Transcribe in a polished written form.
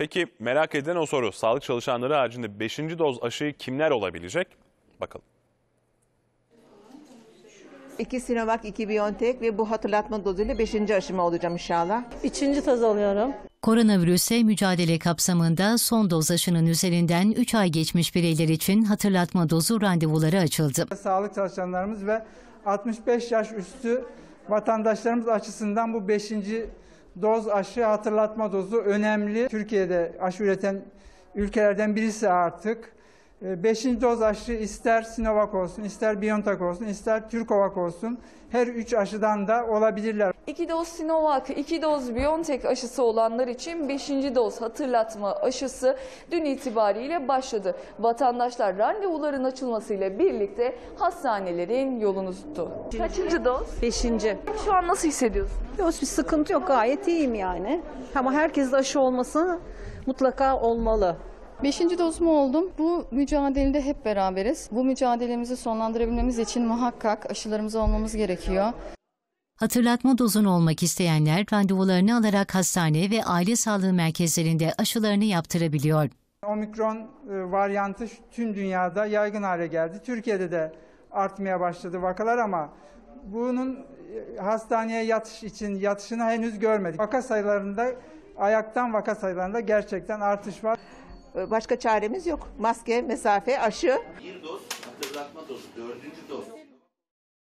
Peki merak edilen o soru, sağlık çalışanları haricinde 5. doz aşıyı kimler olabilecek? Bakalım. 2 Sinovac, 2 BioNTech ve bu hatırlatma dozuyla 5. aşıma olacağım inşallah. 3. doz alıyorum. Koronavirüse mücadele kapsamında son doz aşının üzerinden 3 ay geçmiş bireyler için hatırlatma dozu randevuları açıldı. Sağlık çalışanlarımız ve 65 yaş üstü vatandaşlarımız açısından bu 5. doz aşı hatırlatma dozu önemli. Türkiye'de aşı üreten ülkelerden birisi artık. 5. doz aşı ister Sinovac olsun, ister BioNTech olsun, ister Türkovac olsun her 3 aşıdan da olabilirler. 2 doz Sinovac, 2 doz BioNTech aşısı olanlar için 5. doz hatırlatma aşısı dün itibariyle başladı. Vatandaşlar randevuların açılmasıyla birlikte hastanelerin yolunu tuttu. Kaçıncı doz? 5. Şu an nasıl hissediyorsunuz? Bir sıkıntı yok, gayet iyiyim yani. Ama herkes de aşı olması mutlaka olmalı. 5. dozumu oldum. Bu mücadelede hep beraberiz. Bu mücadelemizi sonlandırabilmemiz için muhakkak aşılarımız olmamız gerekiyor. Hatırlatma dozunu olmak isteyenler randevularını alarak hastane ve aile sağlığı merkezlerinde aşılarını yaptırabiliyor. Omikron varyantı tüm dünyada yaygın hale geldi. Türkiye'de de artmaya başladı vakalar ama bunun hastaneye yatış için yatışını henüz görmedik. Vaka sayılarında, ayaktan vaka sayılarında gerçekten artış var. Başka çaremiz yok. Maske, mesafe, aşı. 1 doz, hatırlatma dozu, 4. doz.